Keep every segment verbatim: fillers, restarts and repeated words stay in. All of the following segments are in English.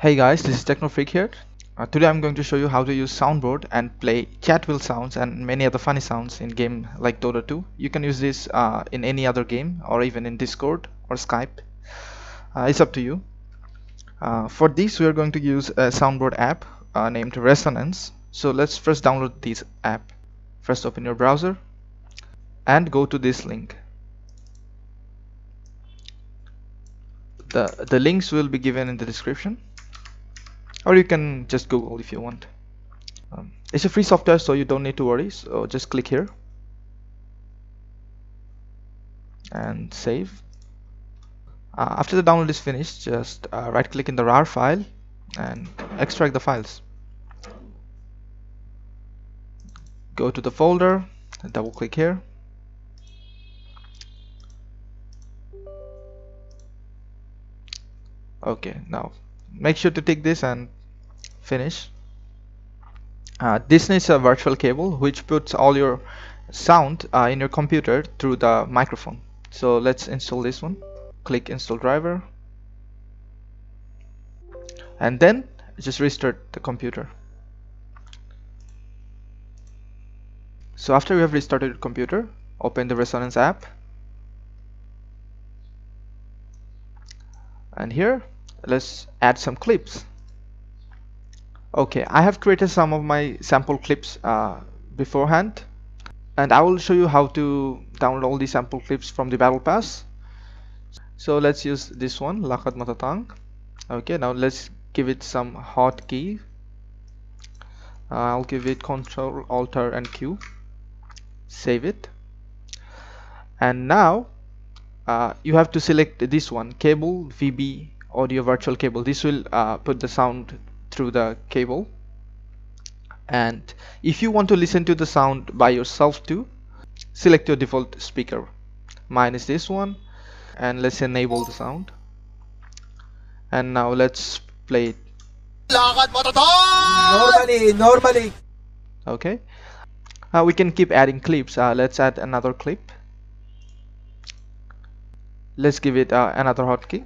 Hey guys, this is TechnoFreak here. Uh, today I'm going to show you how to use soundboard and play chat wheel sounds and many other funny sounds in game like Dota two. You can use this uh, in any other game or even in Discord or Skype. Uh, it's up to you. Uh, for this we are going to use a soundboard app uh, named Resonance. So let's first download this app. First open your browser and go to this link. The, the links will be given in the description. Or you can just Google if you want. Um, it's a free software, so you don't need to worry. So just click here and save. Uh, after the download is finished, just uh, right click in the R A R file and extract the files. Go to the folder and double click here. Okay, now make sure to take this and finish. Uh, this needs a virtual cable which puts all your sound uh, in your computer through the microphone. So let's install this one. Click install driver and then just restart the computer. So after you have restarted your computer, open the Resonance app, and here let's add some clips. Okay, I have created some of my sample clips uh, beforehand, and I will show you how to download all these sample clips from the battle pass. So let's use this one, Lakad Matatang. Okay, now let's give it some hotkey. uh, I'll give it Control, Alter and Q. Save it, and now uh, you have to select this one, Cable V B Audio Virtual Cable. This will uh, put the sound through the cable, and if you want to listen to the sound by yourself too, select your default speaker. Mine is this one, and let's enable the sound, and now let's play it normally normally okay. Uh, we can keep adding clips. Uh, let's add another clip. Let's give it uh, another hotkey.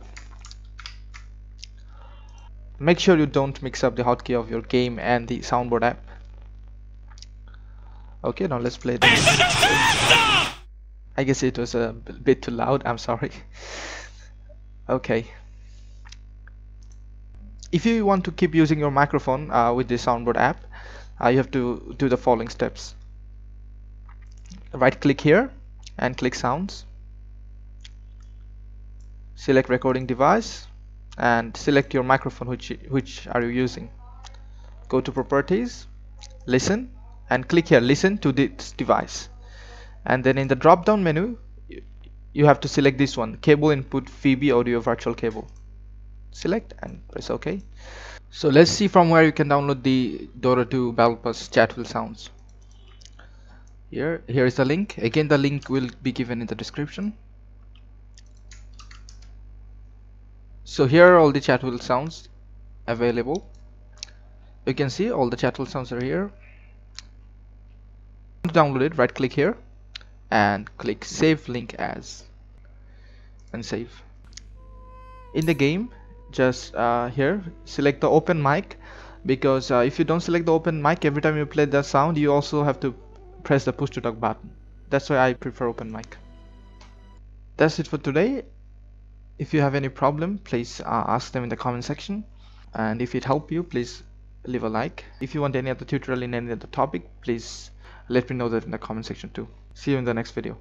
Make sure you don't mix up the hotkey of your game and the soundboard app. Okay, now let's play this. I guess it was a bit too loud, I'm sorry. Okay. If you want to keep using your microphone uh, with the soundboard app, uh, you have to do the following steps. Right click here and click sounds. Select recording device and select your microphone which which are you using. Go to properties, listen, and click here, listen to this device, and then in the drop down menu you have to select this one, Cable Input V B Audio Virtual Cable. Select and press OK. So let's see from where you can download the Dota two battle pass chat wheel sounds. Here here is the link. Again, the link will be given in the description. So here are all the chat wheel sounds available. You can see all the chat wheel sounds are here. To download it, right click here and click save link as, and save. In the game, just uh, here select the open mic, because uh, if you don't select the open mic every time you play the sound, you also have to press the push to talk button. That's why I prefer open mic. That's it for today. If you have any problem, please uh, ask them in the comment section, and if it helped you, please leave a like. If you want any other tutorial in any other topic, please let me know that in the comment section too. See you in the next video.